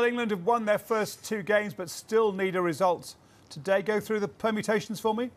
England have won their first two games, but still need a result today. Go through the permutations for me.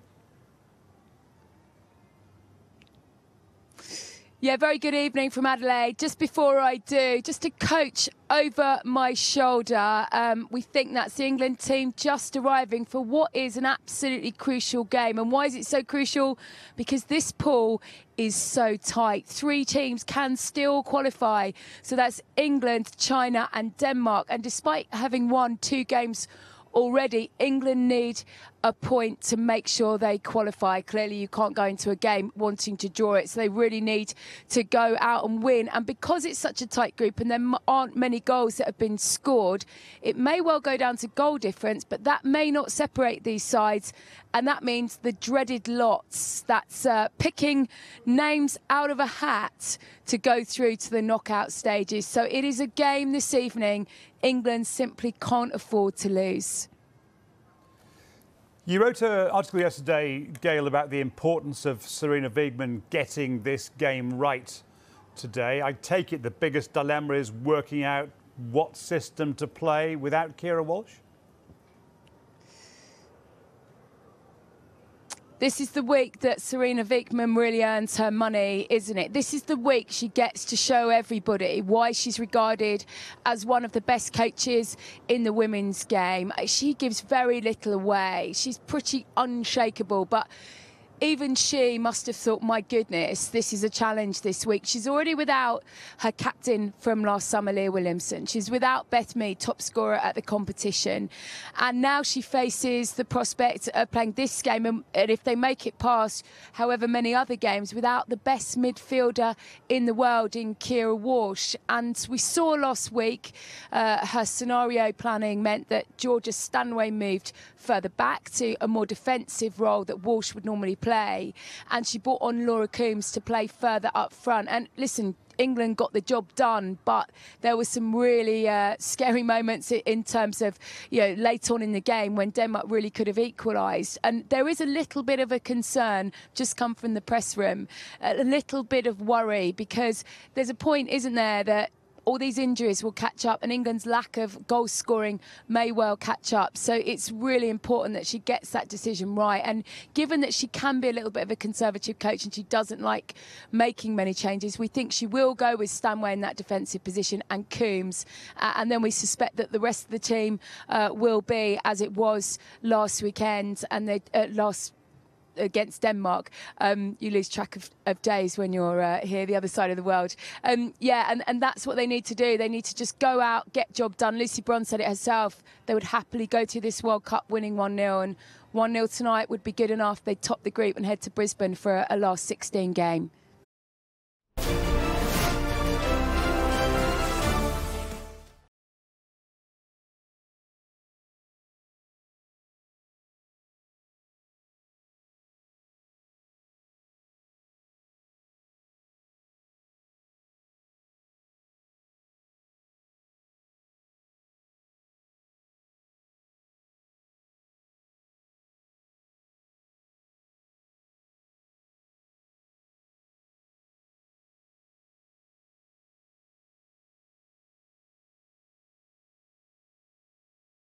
Yeah, very good evening from Adelaide. Just before I do, just to coach over my shoulder, we think that's the England team just arriving for what is an absolutely crucial game. And why is it so crucial? Because this pool is so tight. Three teams can still qualify. So that's England, China and Denmark. And despite having won two games already, England need a point to make sure they qualify. Clearly, you can't go into a game wanting to draw it, so they really need to go out and win. And because it's such a tight group and there aren't many goals that have been scored, it may well go down to goal difference, but that may not separate these sides. And that means the dreaded lots. That's picking names out of a hat to go through to the knockout stages. So it is a game this evening England simply can't afford to lose. You wrote an article yesterday, Gail, about the importance of Sarina Wiegman getting this game right today. I take it the biggest dilemma is working out what system to play without Keira Walsh? This is the week that Sarina Wiegman really earns her money, isn't it? This is the week she gets to show everybody why she's regarded as one of the best coaches in the women's game. She gives very little away. She's pretty unshakable, but even she must have thought, my goodness, this is a challenge this week. She's already without her captain from last summer, Leah Williamson. She's without Beth Mead, top scorer at the competition. And now she faces the prospect of playing this game, and if they make it past however many other games, without the best midfielder in the world in Keira Walsh. And we saw last week her scenario planning meant that Georgia Stanway moved further back to a more defensive role that Walsh would normally play, and she brought on Laura Coombs to play further up front. And listen, England got the job done, but there were some really scary moments in terms of, you know, late on in the game when Denmark really could have equalised. And there is a little bit of a concern, just come from the press room, a little bit of worry, because there's a point, isn't there, that all these injuries will catch up and England's lack of goal scoring may well catch up. So it's really important that she gets that decision right. And given that she can be a little bit of a conservative coach and she doesn't like making many changes, we think she will go with Stanway in that defensive position and Coombs. And then we suspect that the rest of the team will be as it was last weekend and they, last against Denmark. You lose track of days when you're here, the other side of the world. Yeah, and that's what they need to do. They need to just go out, get job done. Lucy Bronze said it herself. They would happily go to this World Cup winning 1-0, and 1-0 tonight would be good enough. They'd top the group and head to Brisbane for a last 16 game.